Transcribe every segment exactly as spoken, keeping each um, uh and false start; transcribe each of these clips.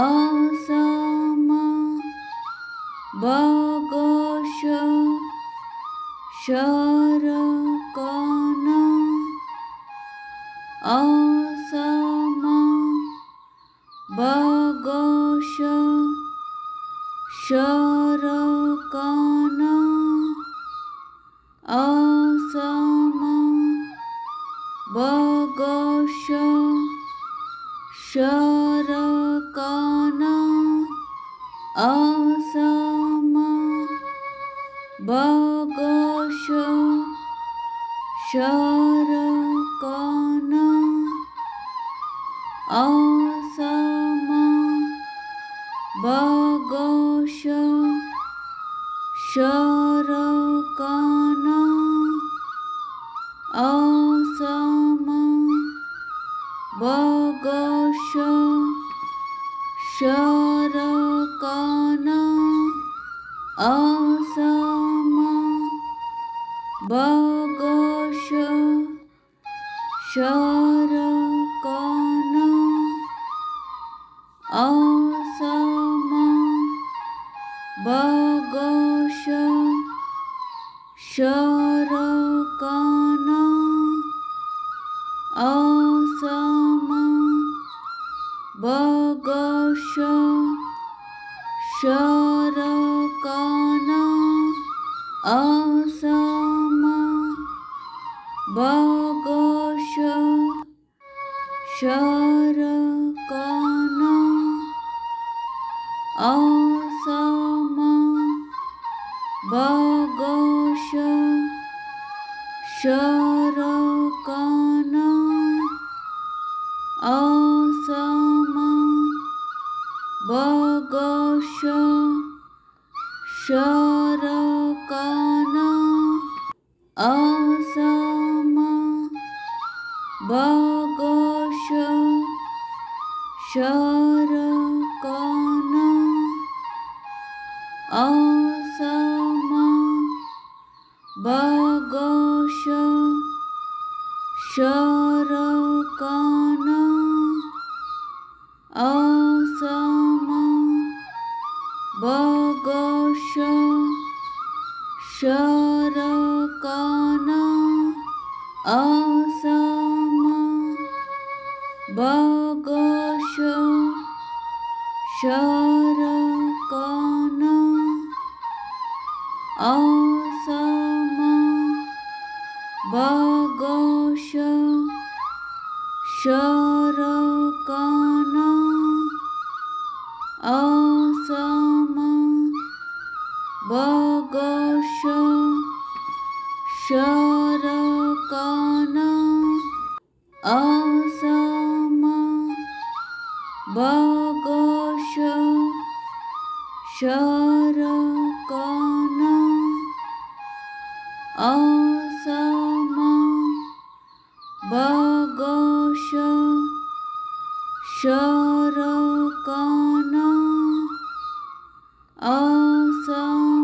असमा बगश शरकन असमा बगश शरकन असमा बगश शरकन असमा बगश शरकन असमा बगश शरकन असमा बगश शरकन असमा बगश शरकन असमा बगश शरकन असमा बगश शरकन असमा बगश शरकन असमा बगश शरकन असमा बगश शरकन असमा बगश शरकन असमा बगश शरकन असमा बगश शरकन असमा बगश शरकन असमा बगश शरकन असमा बगश शरकन असमा बगश शरकन असमा बगश शरकन असमा बगश शरकन असमा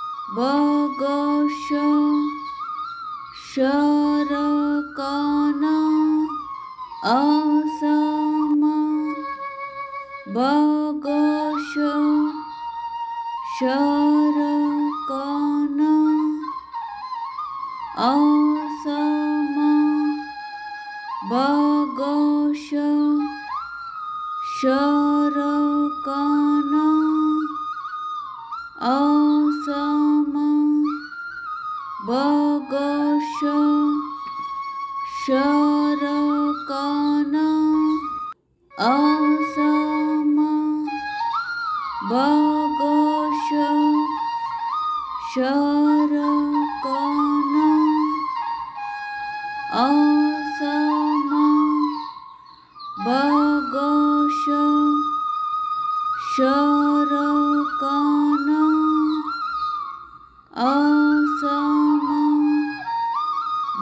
बगश शरकन असमा बगश शरकन असमा बगश शरकन असमा बगश शरकन असमा बगश शरकन असमा बगश शरकन असमा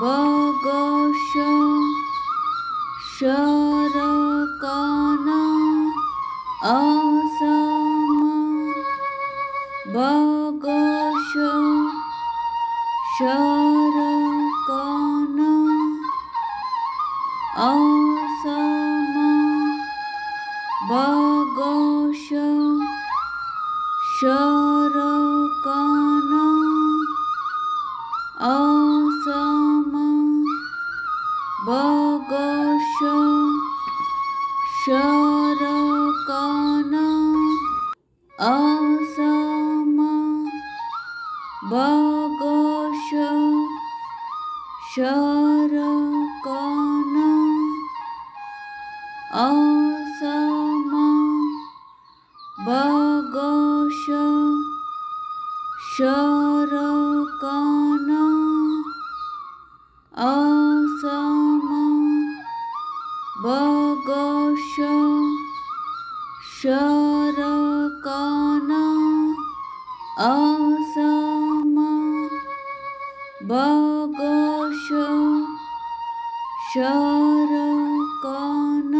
बगश शरकन असमा बगोश शरकन असम बगोश शरकन असम बगोश शरकन असम बगोश शरकन असम बगोश शरकन असम बगोश शरकन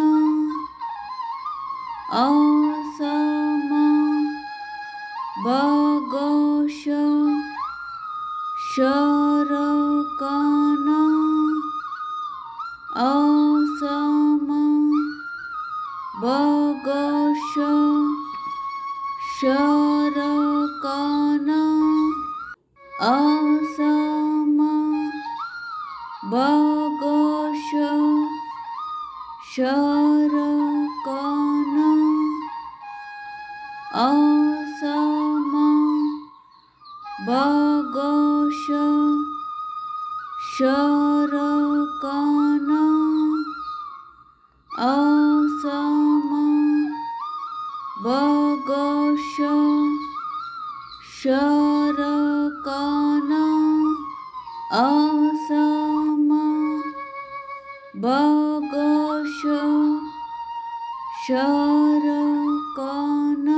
असम बगोश शरकन असम बगोश शरकन असम बगोश शरकन असम बगोश शरकन असम बगोश शरकन असम बगोश शरकन असम बगोश शरकन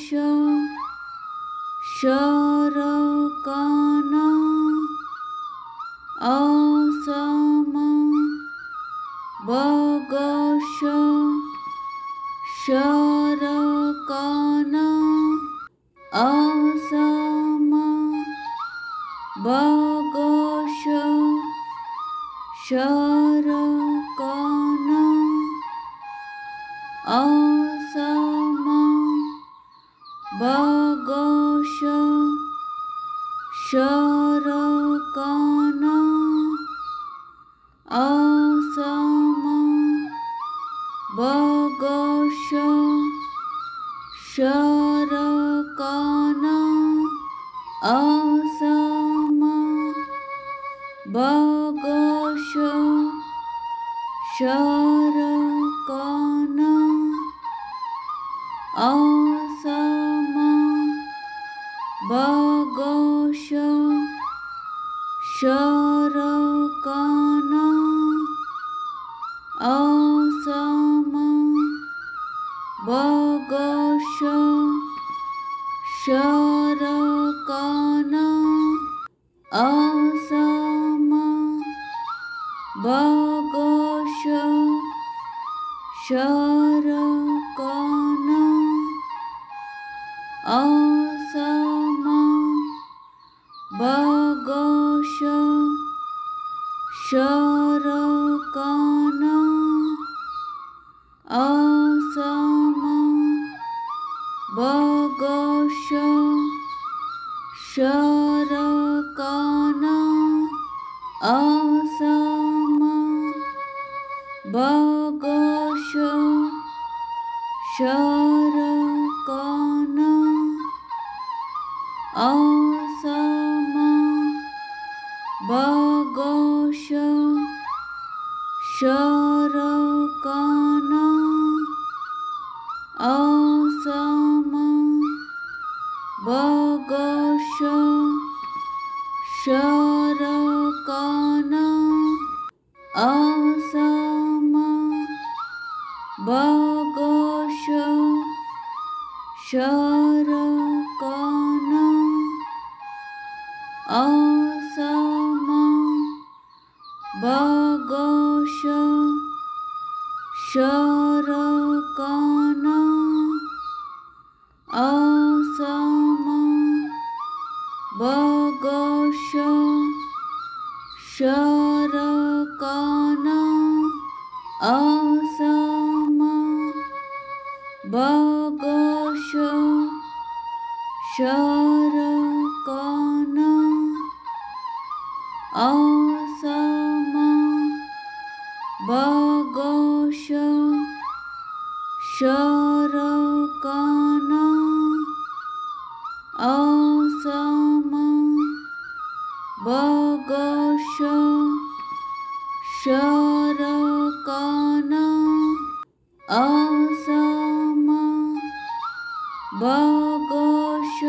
असम बगोश शरकन असम बगोश शरकन असम बगोश शरकन असम बगोश शरकन असम बगोश शरकन असम बगोश शरकन असम बगोश शरकन असम बगोश शरकन असम बगोश शरकन असम बगोश शरकन असम बगोश शरकन असम बगोश शरकन असम बगोश शरकन असम बगोश शरकन असम बगोश शरकन असम बगोश क्षर कन असम बगश क्षर कन असम बगश क्षर कन असम बगश क्षर कन असम बगश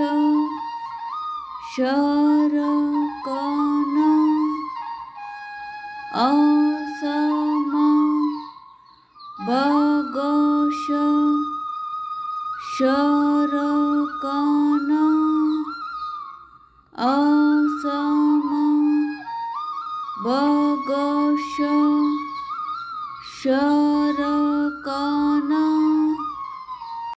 क्षर कन असम बगश क्षर कन असम बगश क्षर कन।